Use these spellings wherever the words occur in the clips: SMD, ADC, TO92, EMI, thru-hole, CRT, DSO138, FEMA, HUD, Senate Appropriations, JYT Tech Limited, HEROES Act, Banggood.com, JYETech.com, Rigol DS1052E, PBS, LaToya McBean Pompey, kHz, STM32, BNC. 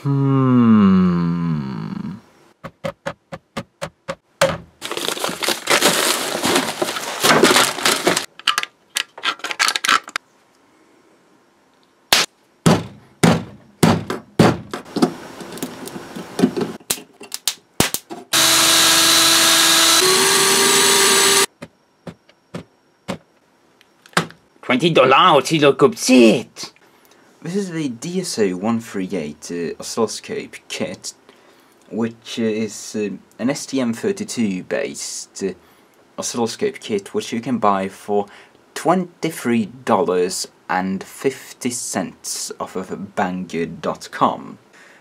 $20 till I could see it. This is the DSO138 oscilloscope kit, which is an STM32 based oscilloscope kit which you can buy for $23.50 off of Banggood.com.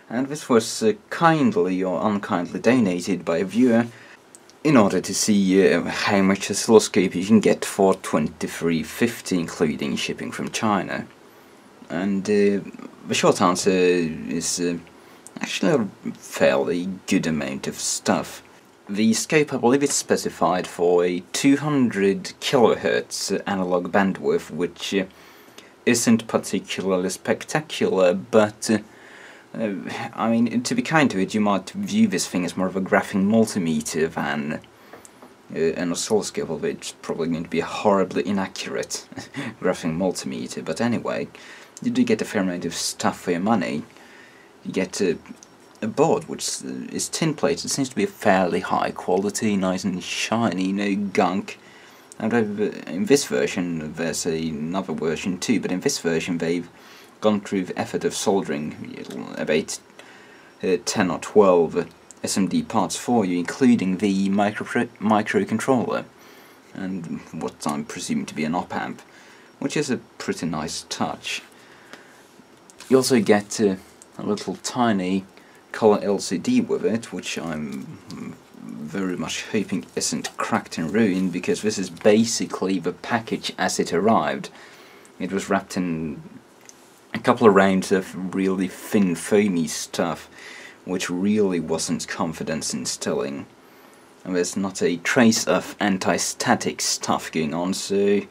And this was kindly or unkindly donated by a viewer in order to see how much oscilloscope you can get for $23.50 including shipping from China. And the short answer is actually a fairly good amount of stuff. The scope, I believe, is specified for a 200 kHz analog bandwidth, which isn't particularly spectacular, but I mean, to be kind to it, you might view this thing as more of a graphing multimeter than an oscilloscope, although it's probably going to be a horribly inaccurate graphing multimeter. But anyway, you do get a fair amount of stuff for your money. You get a board which is tin-plated. It seems to be a fairly high quality, nice and shiny, no gunk. And in this version, there's another version too, but in this version they've gone through the effort of soldering about 10 or 12 SMD parts for you, including the microcontroller and what I'm presuming to be an op-amp, which is a pretty nice touch. You also get a little tiny colour LCD with it, which I'm very much hoping isn't cracked and ruined, because this is basically the package as it arrived. It was wrapped in a couple of rounds of really thin foamy stuff, which really wasn't confidence instilling. And there's not a trace of anti-static stuff going on, so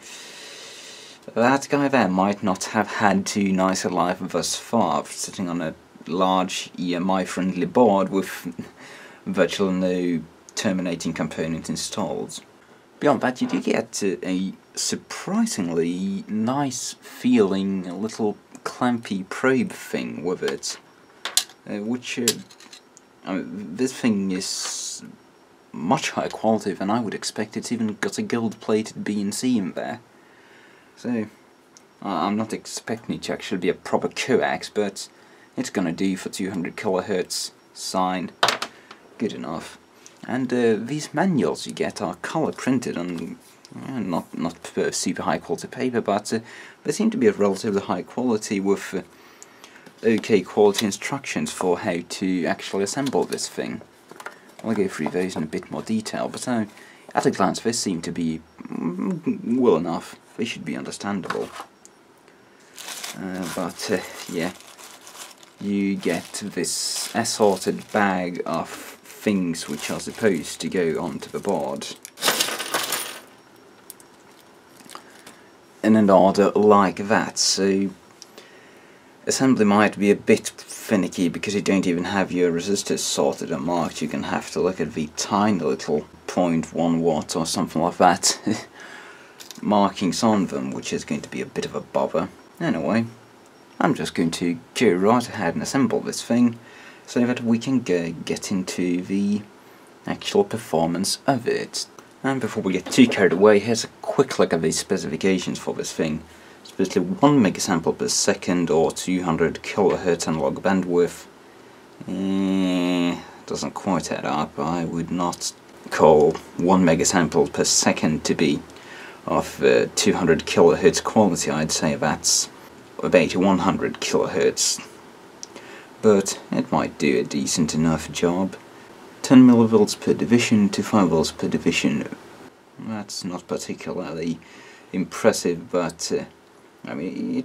that guy there might not have had too nice a life thus far, sitting on a large EMI-friendly board with virtually no terminating component installed. Beyond that, you do get a surprisingly nice feeling little clampy probe thing with it, which I mean, this thing is much higher quality than I would expect. It's even got a gold-plated BNC in there, so I'm not expecting it to actually be a proper coax, but it's gonna do for 200 kHz signed, good enough. And these manuals you get are colour printed on not super high quality paper, but they seem to be of relatively high quality with okay quality instructions for how to actually assemble this thing. I'll go through those in a bit more detail, but at a glance they seem to be well enough. They should be understandable. Yeah, you get this assorted bag of things which are supposed to go onto the board in an order like that, so assembly might be a bit finicky because you don't even have your resistors sorted or marked. You can have to look at the tiny little 0.1 watt or something like that markings on them, which is going to be a bit of a bother. Anyway, I'm just going to go right ahead and assemble this thing so that we can get into the actual performance of it. And before we get too carried away, here's a quick look at the specifications for this thing. It's basically 1 megasample per second or 200 kHz analog bandwidth. Doesn't quite add up. I would not call 1 megasample per second to be of 200 kHz quality. I'd say that's about 100 kHz. But it might do a decent enough job. 10 millivolts per division to 5 volts per division. That's not particularly impressive, but I mean,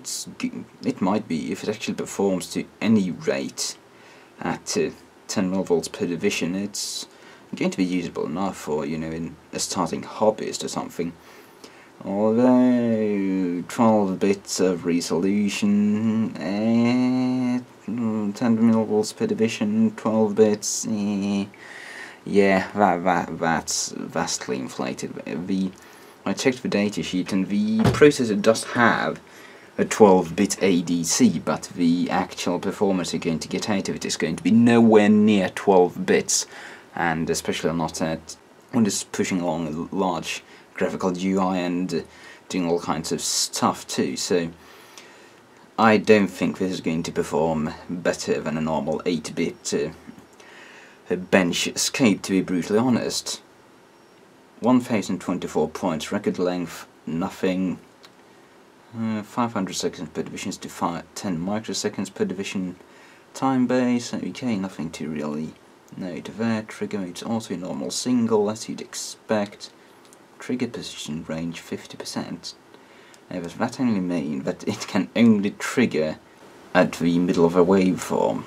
it might be if it actually performs to any rate at 10 millivolts per division. It's going to be usable enough for, you know, in a starting hobbyist or something. Although 12 bits of resolution, 10 millivolts per division, 12 bits, yeah, that's vastly inflated. I checked the datasheet and the processor does have a 12-bit ADC, but the actual performance you're going to get out of it is going to be nowhere near 12 bits, and especially not at when it's pushing along a large graphical UI and doing all kinds of stuff too. So I don't think this is going to perform better than a normal 8-bit bench escape, to be brutally honest. 1024 points, record length, nothing. 500 seconds per division to 10 microseconds per division. Time base, okay, nothing to really note there. Trigger mode's also normal single, as you'd expect. Trigger position range 50%. Does that only mean that it can only trigger at the middle of a waveform?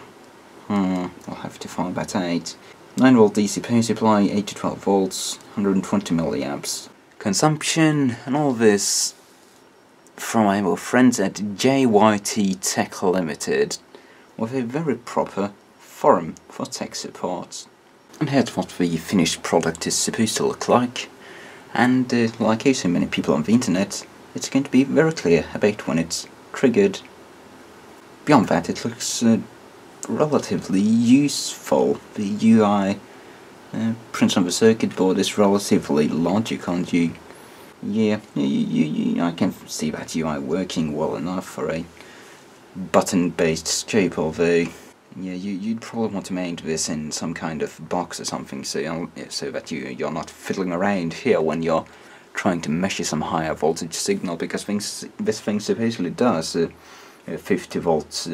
I'll have to find that out. 9V DC power supply, 8 to 12 volts, 120 milliamps. Consumption and all this from our friends at JYT Tech Limited, with a very proper forum for tech support. And here's what the finished product is supposed to look like, and like so many people on the internet, it's going to be very clear about when it's triggered. Beyond that, it looks relatively useful. The UI print on the circuit board is relatively logical, and you I can see that UI working well enough for a button-based scope, although yeah, you'd probably want to mount this in some kind of box or something, so that you're not fiddling around here when you're trying to measure some higher voltage signal, because this thing supposedly does 50 volts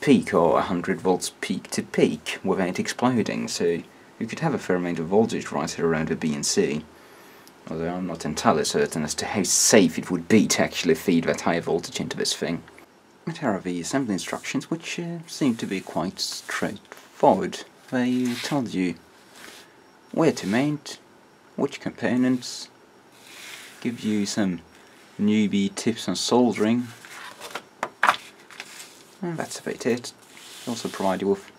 peak or 100 volts peak to peak without exploding, so you could have a fair amount of voltage right here around the BNC. Although I'm not entirely certain as to how safe it would be to actually feed that high voltage into this thing. And here are the assembly instructions, which seem to be quite straightforward. They tell you where to mount, which components, give you some newbie tips on soldering, and that's about it. They also provide you with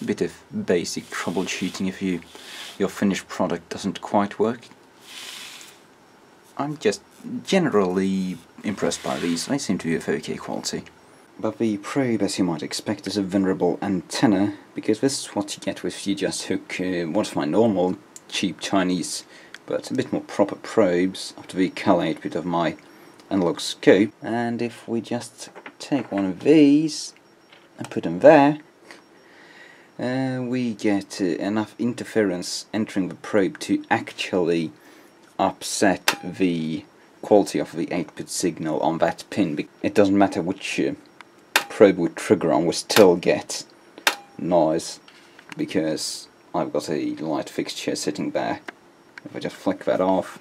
a bit of basic troubleshooting if your finished product doesn't quite work. I'm just generally impressed by these. They seem to be of okay quality. But the probe, as you might expect, is a venerable antenna, because this is what you get if you just hook one of my normal cheap Chinese but a bit more proper probes up to the colour output of my analog scope. And if we just take one of these and put them there, we get enough interference entering the probe to actually upset the quality of the output signal on that pin. It doesn't matter which probe we trigger on, we still get noise because I've got a light fixture sitting there. If I just flick that off,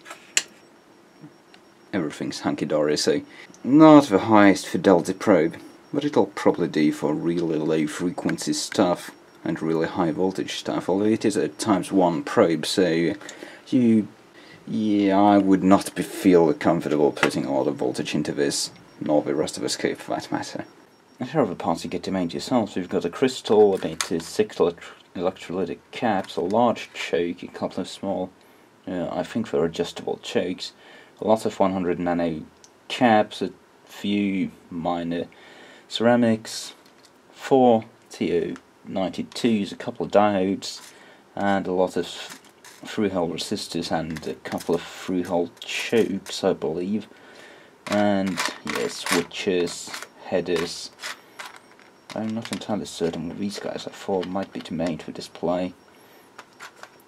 everything's hunky-dory, so not the highest fidelity probe, but it'll probably do for really low frequency stuff and really high voltage stuff, although it is a ×1 probe, so yeah, I would not feel comfortable putting a lot of voltage into this, nor the rest of the scope for that matter. And here are the parts you get to make yourself. We've got a crystal, about 6 electrolytic caps, a large choke, a couple of small, I think they're adjustable chokes, a lot of 100 nano caps, a few minor ceramics, 4 TO92s, a couple of diodes, and a lot of through-hole resistors and a couple of through-hole chokes, I believe, and yes, switches, headers. I'm not entirely certain what these guys are for. Might be to mount for display,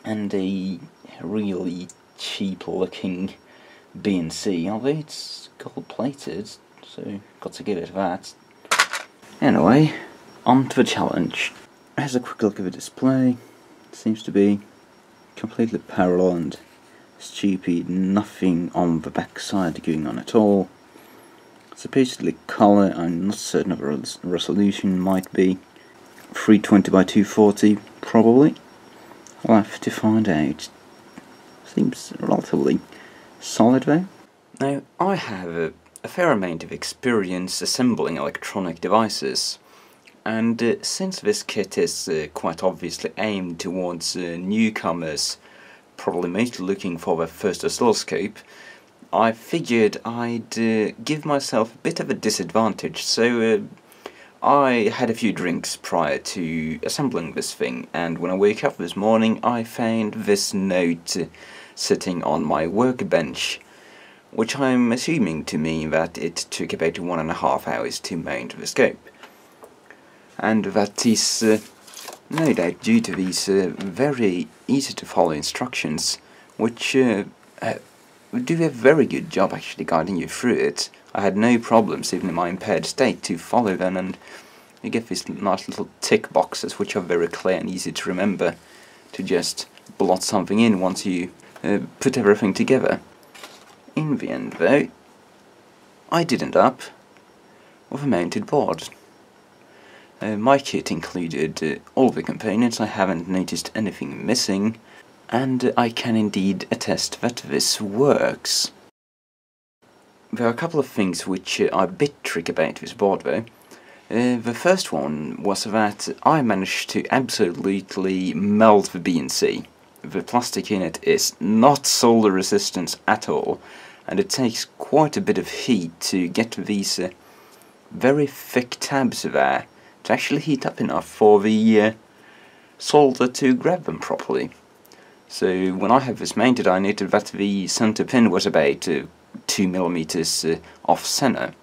and a really cheap-looking BNC, although it's gold-plated, so got to give it that. Anyway, on to the challenge. Here's a quick look at the display. It seems to be completely parallel and stupid, nothing on the back side going on at all. Supposedly colour, I'm not certain of the resolution, might be 320 by 240 probably. I'll have to find out. Seems relatively solid though. Now, I have a fair amount of experience assembling electronic devices, And since this kit is quite obviously aimed towards newcomers, probably mostly looking for their first oscilloscope, I figured I'd give myself a bit of a disadvantage, so I had a few drinks prior to assembling this thing, and when I woke up this morning I found this note sitting on my workbench, which I'm assuming to mean that it took about 1.5 hours to mount the scope. And that is no doubt due to these very easy to follow instructions, which do a very good job actually guiding you through it. I had no problems even in my impaired state to follow them, and you get these nice little tick boxes which are very clear and easy to remember, to just blot something in once you put everything together. In the end though, I did end up with a mounted board. My kit included all the components. I haven't noticed anything missing, and I can indeed attest that this works. There are a couple of things which are a bit tricky about this board though. The first one was that I managed to absolutely melt the BNC. The plastic in it is not solder resistant at all, and it takes quite a bit of heat to get these very thick tabs there to actually heat up enough for the solder to grab them properly. So when I had this mounted, I noted that the center pin was about 2 millimeters off center,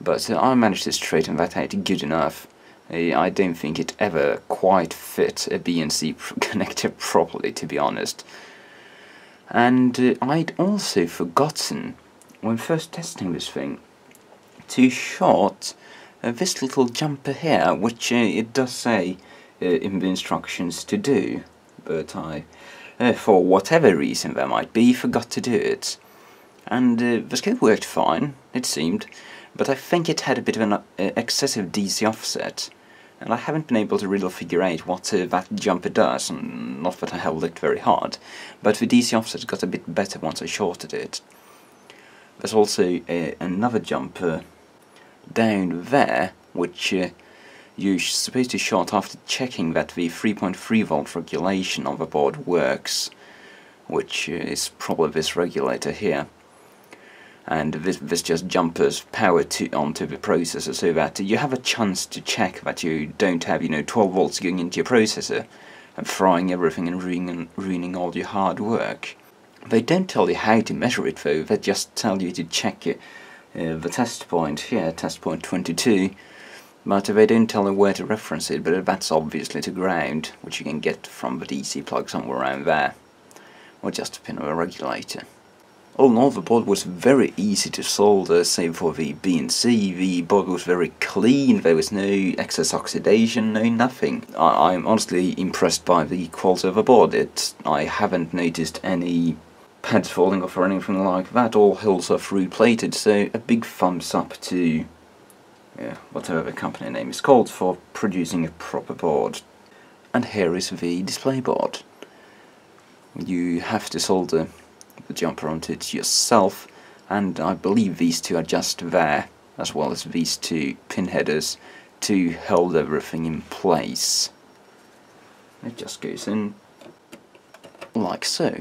but I managed to straighten that out good enough. I don't think it ever quite fit a BNC connector properly, to be honest. And I'd also forgotten, when first testing this thing, to short this little jumper here, which it does say in the instructions to do, but I, for whatever reason there might be, forgot to do it. And the scope worked fine, it seemed, but I think it had a bit of an excessive DC offset, and I haven't been able to really figure out what that jumper does, and not that I have looked very hard, but the DC offset got a bit better once I shorted it. There's also another jumper down there, which you're supposed to short after checking that the 3.3 volt regulation on the board works, which is probably this regulator here. And this just jumpers power onto the processor, so that you have a chance to check that you don't have, 12 volts going into your processor and frying everything and ruining all your hard work. They don't tell you how to measure it though, they just tell you to check it. The test point here, test point 22, but they don't tell you where to reference it, but that's obviously to ground, which you can get from the DC plug somewhere around there, or just a pin of a regulator. All in all, the board was very easy to solder, save for the BNC. The board was very clean, there was no excess oxidation, no nothing. I'm honestly impressed by the quality of the board. I haven't noticed any pads falling off or anything like that. All holes are through plated, so a big thumbs up to whatever the company name is called for producing a proper board. And here is the display board. You have to solder the jumper onto it yourself, and I believe these two are just there, as well as these two pin headers to hold everything in place. It just goes in like so,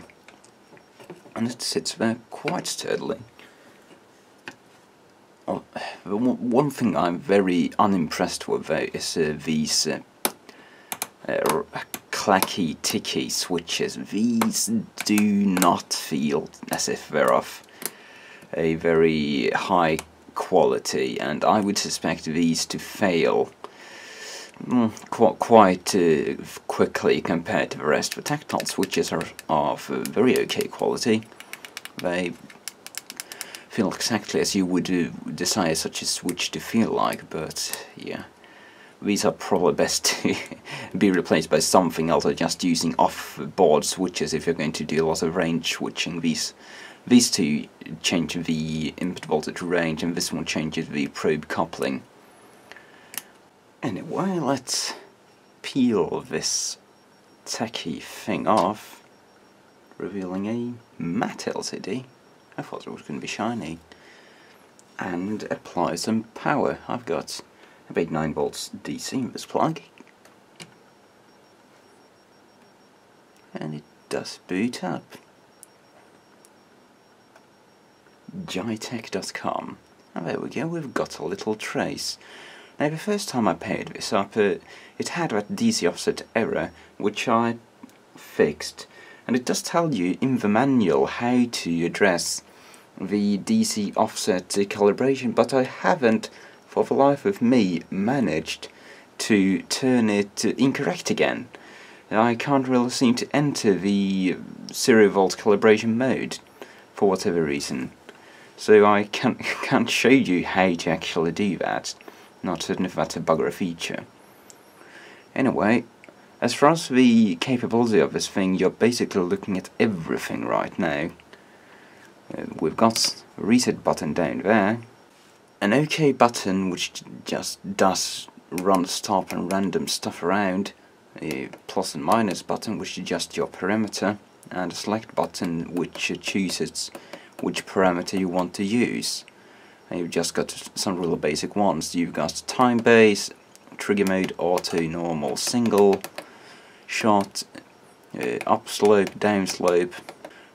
and it sits there quite sturdily. Oh, one thing I'm very unimpressed with though is these clacky ticky switches. These do not feel as if they're of a very high quality, and I would suspect these to fail quite quickly compared to the rest. The tactile switches are of very okay quality. They feel exactly as you would desire such a switch to feel like, but yeah, these are probably best to be replaced by something else, or just using off-board switches if you're going to do a lot of range switching. These two change the input voltage range, and this one changes the probe coupling. Anyway, let's peel this tacky thing off, revealing a matte LCD. I thought it was going to be shiny. And apply some power. I've got I paid 9 volts DC in this plug, and it does boot up. JYETech.com. And there we go, we've got a little trace. Now the first time I paired this up, it had that DC offset error, which I fixed. And it does tell you in the manual how to address the DC offset calibration, but I haven't, for the life of me, managed to turn it incorrect again. I can't really seem to enter the 0V calibration mode, for whatever reason. So I can't show you how to actually do that. Not certain if that's a bug or a feature. Anyway, as far as the capability of this thing, you're basically looking at everything right now. We've got a reset button down there, an OK button which just does run stop and random stuff around, a plus and minus button which adjusts your parameter, and a select button which chooses which parameter you want to use. And you've just got some really basic ones. You've got time base, trigger mode, auto, normal, single, shot, upslope, downslope,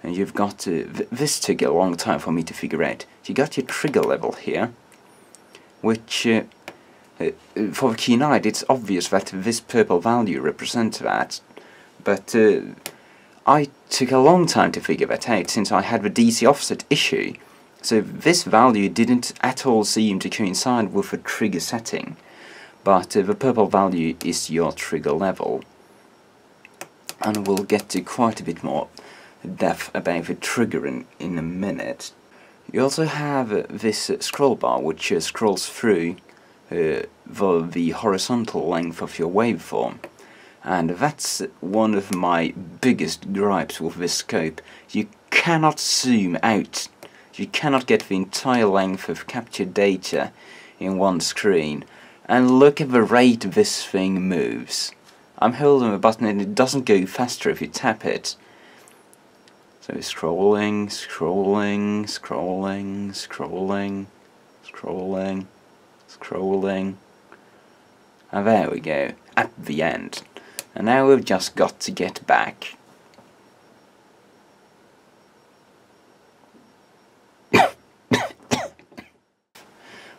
and you've got this took a long time for me to figure out. So you got your trigger level here, which for the keen eye it's obvious that this purple value represents that, but I took a long time to figure that out since I had the DC offset issue, so this value didn't at all seem to coincide with the trigger setting, but the purple value is your trigger level. And we'll get to quite a bit more depth about the triggering in a minute. You also have this scroll bar which scrolls through the horizontal length of your waveform. And that's one of my biggest gripes with this scope. You cannot zoom out. You cannot get the entire length of captured data in one screen. And look at the rate this thing moves. I'm holding the button and it doesn't go faster if you tap it. So scrolling, scrolling, scrolling, scrolling, scrolling, scrolling. And there we go, at the end. And now we've just got to get back.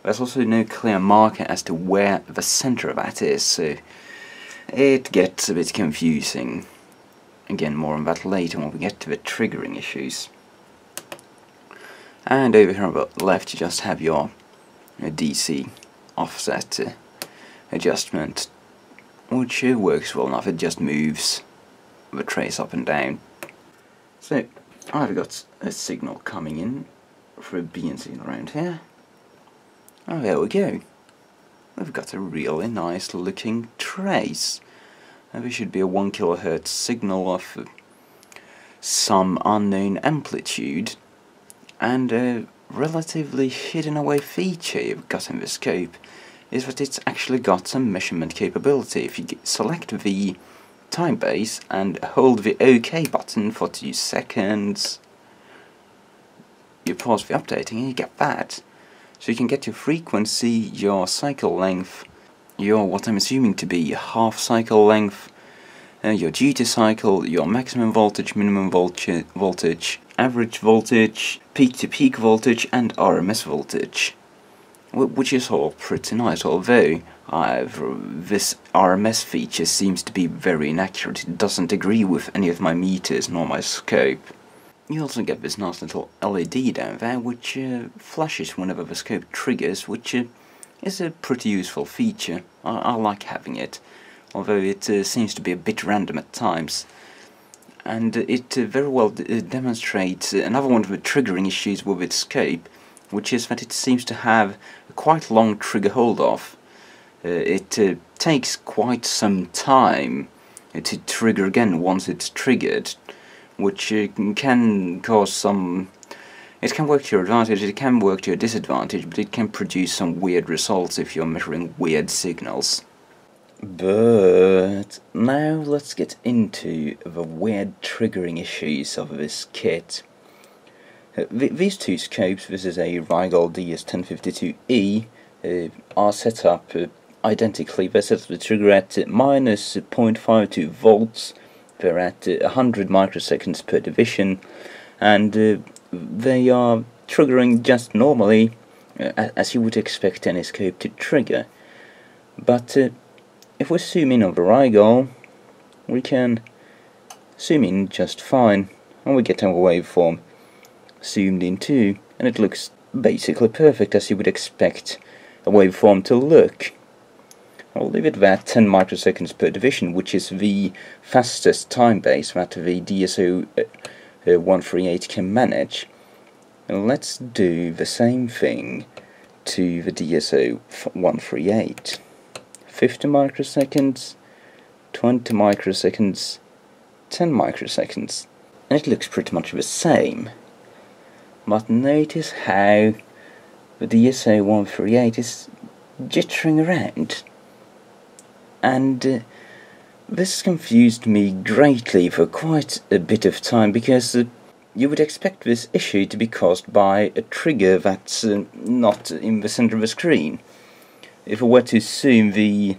There's also no clear marker as to where the centre of that is, so it gets a bit confusing. Again, more on that later when we get to the triggering issues. And over here on the left you just have your DC offset adjustment, which works well enough. It just moves the trace up and down. So I've got a signal coming in for a BNC around here. Oh, there we go. We've got a really nice looking trace. And this should be a 1 kHz signal of some unknown amplitude, and a relatively hidden away feature you've got in the scope is that it's actually got some measurement capability. If you select the time base and hold the OK button for 2 seconds, you pause the updating and you get that. So you can get your frequency, your cycle length, your what I'm assuming to be half cycle length, your duty cycle, your maximum voltage, minimum voltage, average voltage, peak to peak voltage, and RMS voltage. Which is all pretty nice, although this RMS feature seems to be very inaccurate. It doesn't agree with any of my meters nor my scope. You also get this nice little LED down there which flashes whenever the scope triggers, which is a pretty useful feature. I like having it, although it seems to be a bit random at times. And it very well demonstrates another one of the triggering issues with its scope, which is that it seems to have a quite long trigger hold off. It takes quite some time to trigger again once it's triggered, which can cause some... It can work to your advantage, it can work to your disadvantage, but it can produce some weird results if you're measuring weird signals. But now let's get into the weird triggering issues of this kit. These two scopes, this is a Rigol DS1052E, are set up identically, we set the trigger at minus 0.52 volts. They're at 100 microseconds per division, and they are triggering just normally, as you would expect any scope to trigger. But if we zoom in on the Rigol, we can zoom in just fine, and we get our waveform zoomed in too, and it looks basically perfect as you would expect a waveform to look. I'll leave it at 10 microseconds per division, which is the fastest time base that the DSO138 can manage. And let's do the same thing to the DSO138. 50 microseconds, 20 microseconds, 10 microseconds. And it looks pretty much the same. But notice how the DSO138 is jittering around. And this confused me greatly for quite a bit of time, because you would expect this issue to be caused by a trigger that's not in the center of the screen. If I were to zoom the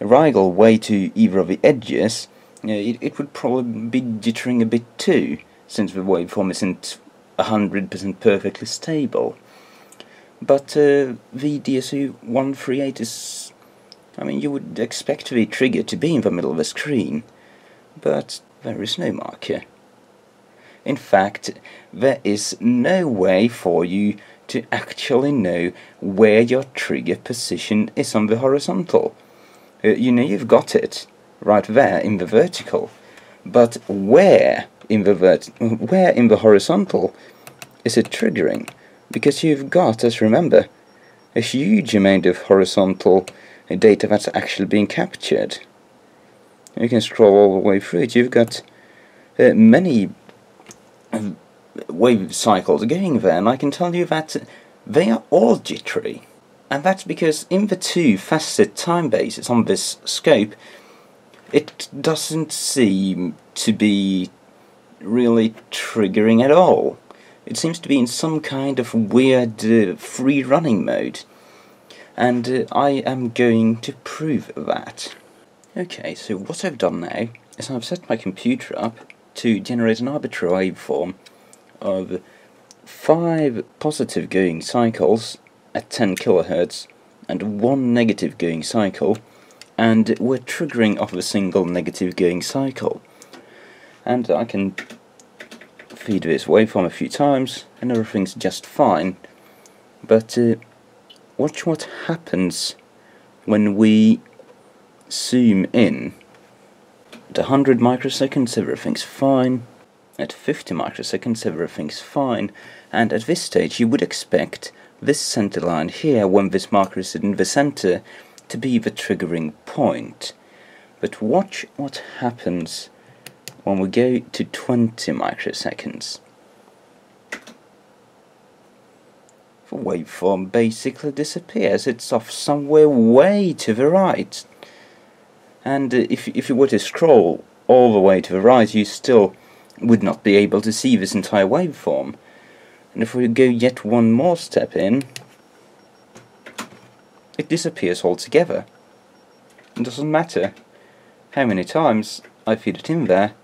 Rigol way to either of the edges, it would probably be jittering a bit too, since the waveform isn't 100% perfectly stable. But the DSO138 is... I mean, you would expect the trigger to be in the middle of the screen, but there is no marker. In fact, there is no way for you to actually know where your trigger position is on the horizontal. You know you've got it right there in the vertical, but where in the horizontal is it triggering? Because you've got, as remember, a huge amount of horizontal data that's actually being captured. You can scroll all the way through it. You've got many wave cycles going there, and I can tell you that they are all jittery. And that's because in the two facet time bases on this scope, it doesn't seem to be really triggering at all. It seems to be in some kind of weird free running mode. And I am going to prove that. Okay, so what I've done now is I've set my computer up to generate an arbitrary waveform of 5 positive going cycles at 10 kHz and 1 negative going cycle, and we're triggering off a single negative going cycle. And I can feed this waveform a few times and everything's just fine, but watch what happens when we zoom in. At 100 microseconds everything's fine, at 50 microseconds everything's fine, and at this stage you would expect this center line here, when this marker is in the center, to be the triggering point. But watch what happens when we go to 20 microseconds. The waveform basically disappears. It's off somewhere way to the right. And if you were to scroll all the way to the right, you still would not be able to see this entire waveform. And if we go yet one more step in, it disappears altogether. It doesn't matter how many times I feed it in there,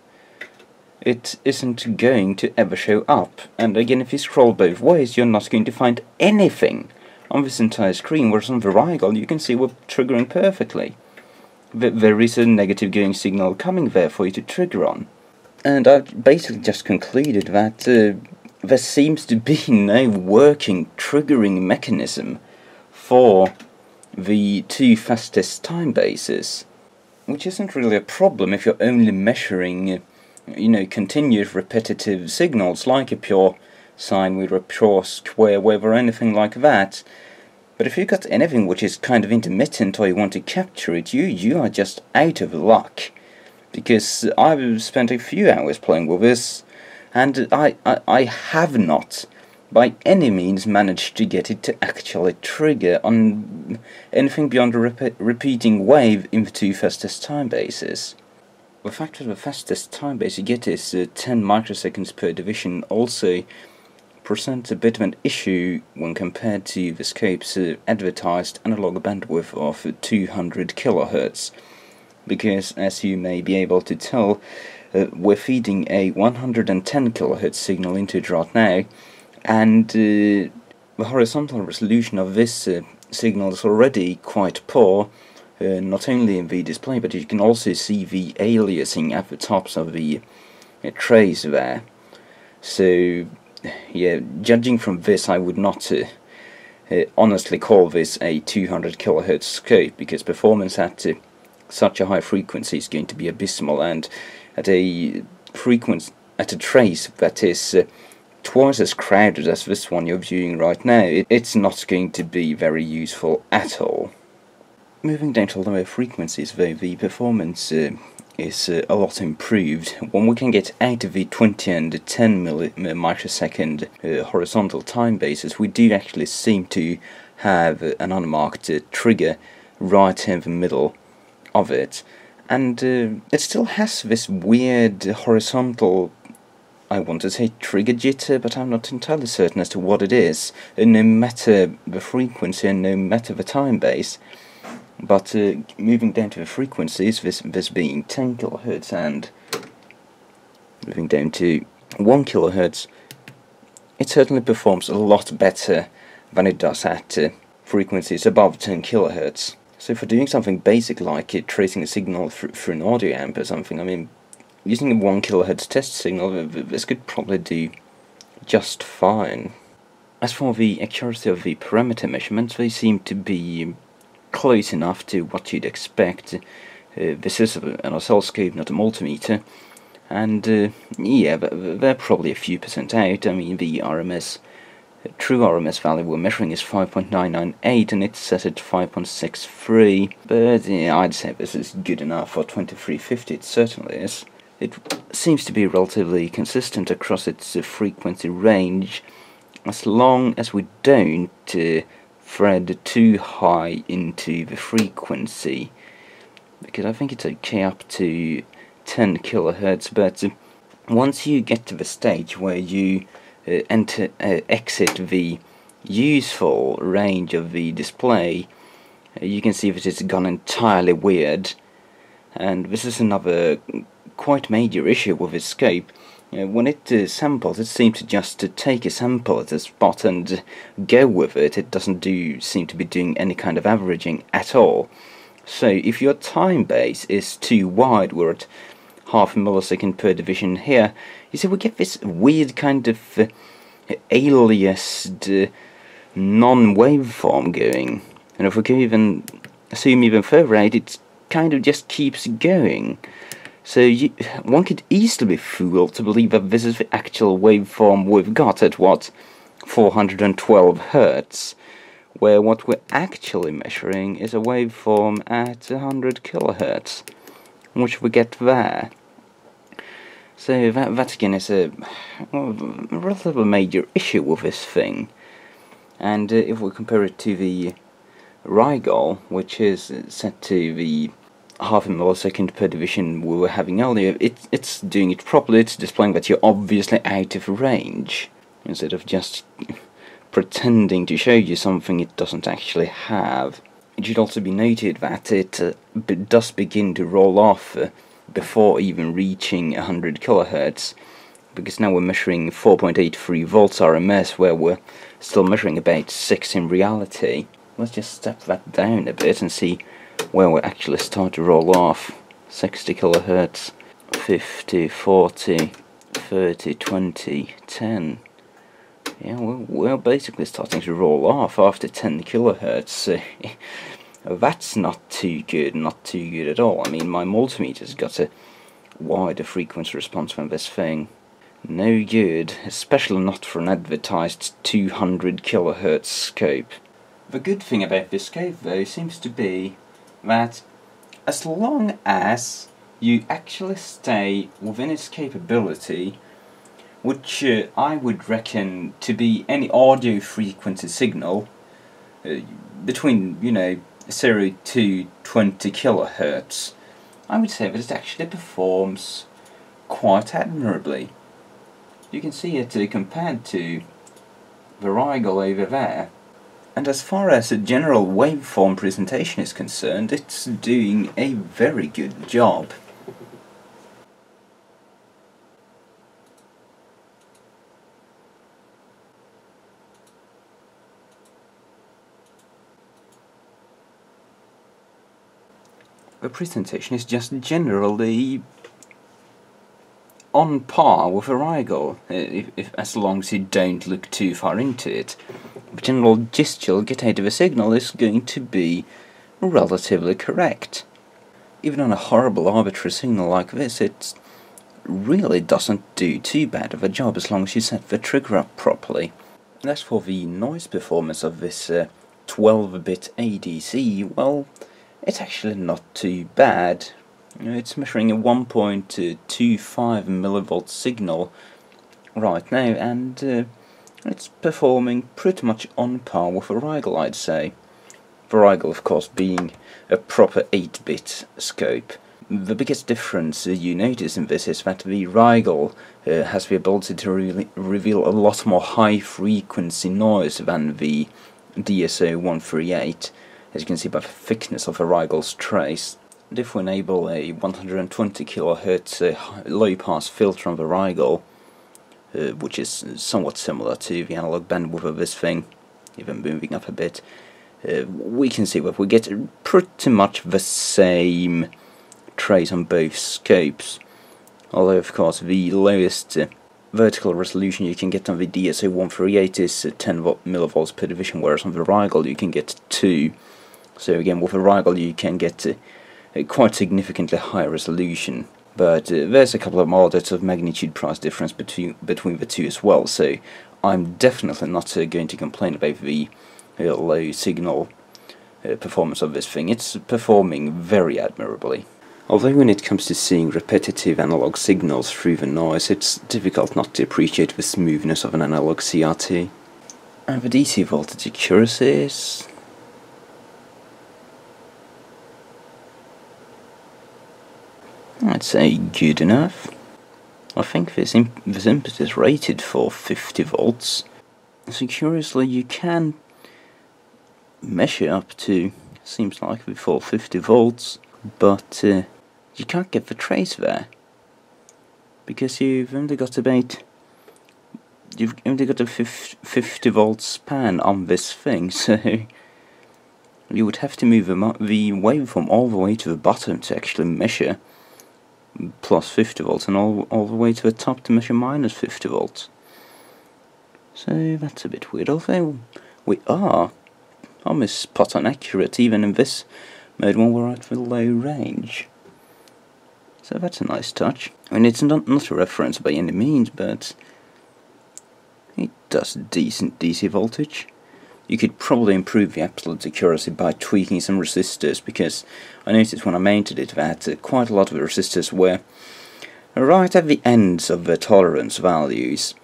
it isn't going to ever show up. And again, if you scroll both ways, you're not going to find anything on this entire screen, whereas on the Rigol you can see we're triggering perfectly. There is a negative going signal coming there for you to trigger on. And I've basically just concluded that there seems to be no working triggering mechanism for the two fastest time bases, which isn't really a problem if you're only measuring you know, continuous repetitive signals like a pure sine wave or a pure square wave or anything like that. But if you've got anything which is kind of intermittent or you want to capture it, you are just out of luck. Because I've spent a few hours playing with this, and I have not by any means managed to get it to actually trigger on anything beyond a repeating wave in the two fastest time bases. The fact that the fastest time base you get is 10 microseconds per division also presents a bit of an issue when compared to the scope's advertised analog bandwidth of 200 kHz, because, as you may be able to tell, we're feeding a 110 kHz signal into it right now, and the horizontal resolution of this signal is already quite poor, not only in the display, but you can also see the aliasing at the tops of the trays there. So, yeah, judging from this, I would not honestly call this a 200 kHz scope, because performance at such a high frequency is going to be abysmal, and at a frequency, at a trace that is twice as crowded as this one you're viewing right now, it's not going to be very useful at all. Moving down to lower frequencies though, the performance is a lot improved. When we can get out of the 20 and 10 microsecond horizontal time basis, we do actually seem to have an unmarked trigger right in the middle of it. And it still has this weird horizontal, I want to say trigger jitter, but I'm not entirely certain as to what it is, no matter the frequency and no matter the time base. But moving down to the frequencies, this being 10 kHz and moving down to 1 kHz, it certainly performs a lot better than it does at frequencies above 10 kHz. So for doing something basic like tracing a signal through an audio amp or something, I mean, using a 1 kHz test signal, this could probably do just fine. As for the accuracy of the parameter measurements, they seem to be close enough to what you'd expect. This is an oscilloscope scope, not a multimeter, and yeah, they're probably a few percent out. I mean, the RMS, true RMS value we're measuring is 5.998 and it's set at 5.63, but yeah, I'd say this is good enough for 2350, it certainly is. It seems to be relatively consistent across its frequency range, as long as we don't thread too high into the frequency, because I think it's okay up to 10 kHz, but once you get to the stage where you exit the useful range of the display, you can see that it's gone entirely weird. And this is another quite major issue with its scope. When it samples, it seems to just take a sample at a spot and go with it. It doesn't seem to be doing any kind of averaging at all. So if your time base is too wide, we're at half a millisecond per division here, you see we get this weird kind of aliased non-waveform going. And if we can even zoom even further out, it kind of just keeps going. So one could easily be fooled to believe that this is the actual waveform we've got at, what, 412 Hz, where what we're actually measuring is a waveform at 100 kHz, which we get there. So that again is a relatively major issue with this thing. And if we compare it to the Rigol, which is set to the half a millisecond per division we were having earlier, it's doing it properly. It's displaying that you're obviously out of range, instead of just pretending to show you something it doesn't actually have. It should also be noted that it does begin to roll off before even reaching 100 kHz, because now we're measuring 4.83 volts RMS, where we're still measuring about 6 in reality. Let's just step that down a bit and see where we actually start to roll off. 60 kHz, 50, 40, 30, 20, 10. Yeah, we're basically starting to roll off after 10 kHz. So that's not too good, not too good at all. I mean, my multimeter's got a wider frequency response from this thing. No good, especially not for an advertised 200 kHz scope. The good thing about this scope, though, seems to be that as long as you actually stay within its capability, which I would reckon to be any audio frequency signal between, you know, 0 to 20 kHz, I would say that it actually performs quite admirably. You can see it compared to the Rigol over there. And as far as a general waveform presentation is concerned, it's doing a very good job. The presentation is just generally on par with a Rigol, as long as you don't look too far into it. The general gesture you'll get out of a signal is going to be relatively correct. Even on a horrible arbitrary signal like this, it really doesn't do too bad of a job as long as you set the trigger up properly. And as for the noise performance of this 12-bit ADC, well, it's actually not too bad. It's measuring a 1.25 millivolt signal right now, and it's performing pretty much on par with a Rigol, I'd say. The Rigol, of course, being a proper 8-bit scope. The biggest difference you notice in this is that the Rigol has the ability to reveal a lot more high-frequency noise than the DSO138, as you can see by the thickness of the Rigol's trace. And if we enable a 120 kHz low-pass filter on the Rigol, which is somewhat similar to the analog bandwidth of this thing, even moving up a bit, we can see that we get pretty much the same trace on both scopes. Although, of course, the lowest vertical resolution you can get on the DSO138 is 10 millivolts per division, whereas on the Rigol you can get 2. So again, with a Rigol you can get a quite significantly higher resolution. But there's a couple of orders of magnitude price difference between the two as well, so I'm definitely not going to complain about the low signal performance of this thing. It's performing very admirably. Although when it comes to seeing repetitive analog signals through the noise, it's difficult not to appreciate the smoothness of an analog CRT. And the DC voltage accuracy is I'd say good enough. I think this input is rated for 50 volts. So curiously, you can measure up to, seems like, before 50 volts, but you can't get the trace there because you've only got a 50 volt span on this thing, so you would have to move the waveform all the way to the bottom to actually measure plus 50 volts, and all the way to the top to measure minus 50 volts. So that's a bit weird, although we are almost spot on accurate even in this mode when we're at the low range. So that's a nice touch. I mean, it's not a reference by any means, but it does decent DC voltage. You could probably improve the absolute accuracy by tweaking some resistors, because I noticed when I mounted it that quite a lot of the resistors were right at the ends of the tolerance values.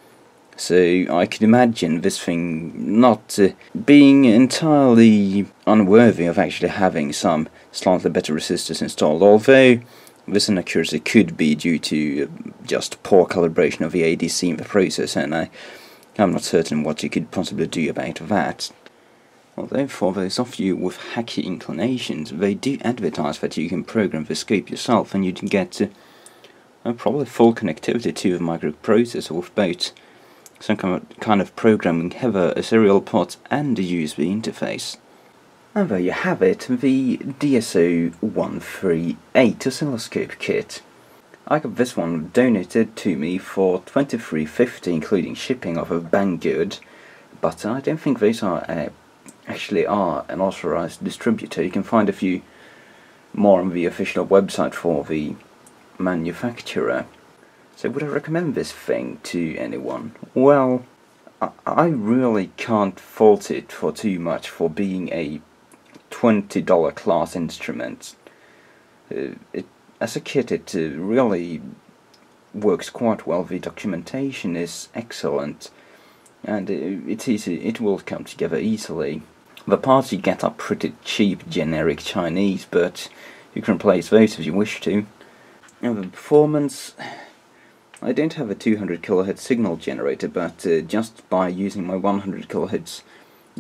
So I could imagine this thing not being entirely unworthy of actually having some slightly better resistors installed, although this inaccuracy could be due to just poor calibration of the ADC in the process, and I'm not certain what you could possibly do about that. Although for those of you with hacky inclinations, they do advertise that you can program the scope yourself, and you can get probably full connectivity to the microprocessor with both some kind of programming header, a serial port and a USB interface. And there you have it, the DSO138 oscilloscope kit. I got this one donated to me for $23.50 including shipping off of Banggood, but I don't think those are actually an authorized distributor. You can find a few more on the official website for the manufacturer. So would I recommend this thing to anyone? Well, I really can't fault it for too much for being a $20 class instrument. As a kit, it really works quite well. The documentation is excellent, and it's easy. It will come together easily. The parts you get are pretty cheap, generic Chinese, but you can replace those if you wish to. And the performance, I don't have a 200 kHz signal generator, but just by using my 100 kHz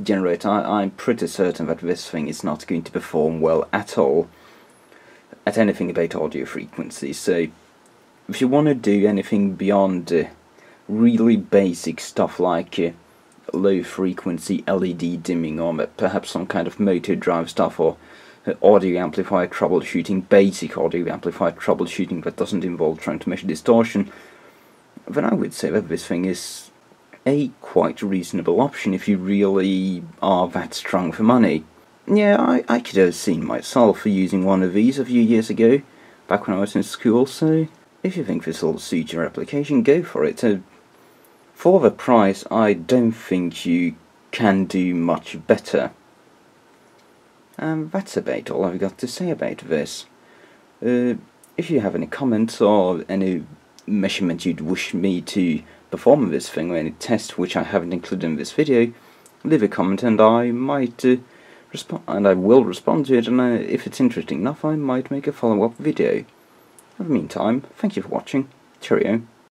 generator, I'm pretty certain that this thing is not going to perform well at all at anything about audio frequencies. So if you want to do anything beyond really basic stuff like low frequency LED dimming, or perhaps some kind of motor drive stuff, or audio amplifier troubleshooting, basic audio amplifier troubleshooting that doesn't involve trying to measure distortion, then I would say that this thing is a quite reasonable option if you really are that strung for money. Yeah, I could have seen myself using one of these a few years ago, back when I was in school, so if you think this will suit your application, go for it. For the price, I don't think you can do much better. And that's about all I've got to say about this. If you have any comments or any measurement you'd wish me to perform on this thing, or any test which I haven't included in this video, leave a comment and I might respond, and I will respond to it, and if it's interesting enough I might make a follow-up video. In the meantime, thank you for watching. Cheerio.